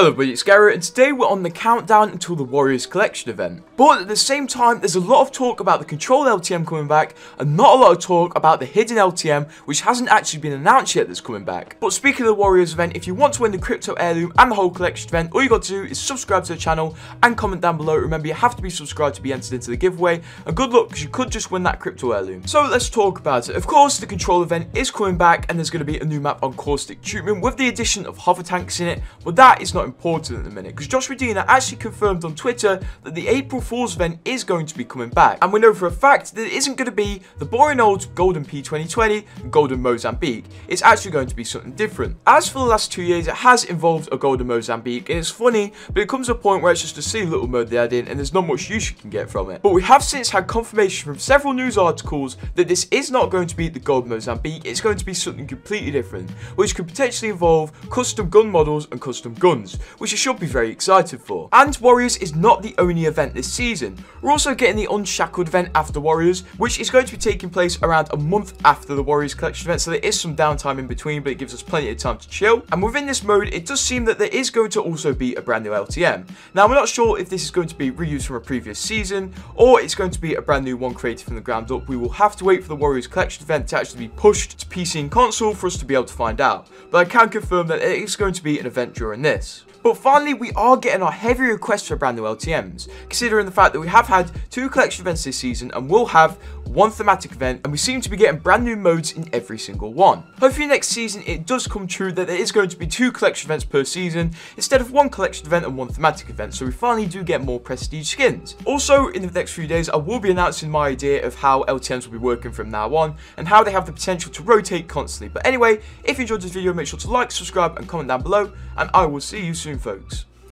Hello everybody, it's Garrett, and today we're on the countdown until the Warriors Collection event. But at the same time, there's a lot of talk about the control LTM coming back, and not a lot of talk about the hidden LTM, which hasn't actually been announced yet that's coming back. But speaking of the Warriors event, if you want to win the Crypto Heirloom and the whole collection event, all you got to do is subscribe to the channel and comment down below. Remember, you have to be subscribed to be entered into the giveaway, and good luck, because you could just win that Crypto Heirloom. So let's talk about it. Of course, the control event is coming back, and there's going to be a new map on Caustic Treatment with the addition of Hover Tanks in it, but that is not important at the minute, because Josh Medina actually confirmed on Twitter that the April Fools' event is going to be coming back, and we know for a fact that it isn't going to be the boring old Golden P2020 and Golden Mozambique. It's actually going to be something different. As for the last 2 years, it has involved a Golden Mozambique, and it's funny, but it comes to a point where it's just a silly little mode they add in and there's not much use you can get from it. But we have since had confirmation from several news articles that this is not going to be the Golden Mozambique. It's going to be something completely different, which could potentially involve custom gun models and custom guns, which you should be very excited for. And Warriors is not the only event this season. We're also getting the Unshackled event after Warriors, which is going to be taking place around a month after the Warriors Collection event, so there is some downtime in between, but it gives us plenty of time to chill. And within this mode, it does seem that there is going to also be a brand new LTM. Now, we're not sure if this is going to be reused from a previous season, or it's going to be a brand new one created from the ground up. We will have to wait for the Warriors Collection event to actually be pushed to PC and console for us to be able to find out. But I can confirm that it is going to be an event during this. But finally, we are getting our heavy request for brand new LTMs, considering the fact that we have had two collection events this season and we'll have one thematic event, and we seem to be getting brand new modes in every single one. Hopefully next season it does come true that there is going to be two collection events per season instead of one collection event and one thematic event, so we finally do get more prestige skins. Also, in the next few days I will be announcing my idea of how LTMs will be working from now on and how they have the potential to rotate constantly. But anyway, if you enjoyed this video, make sure to like, subscribe and comment down below, and I will see you soon, folks.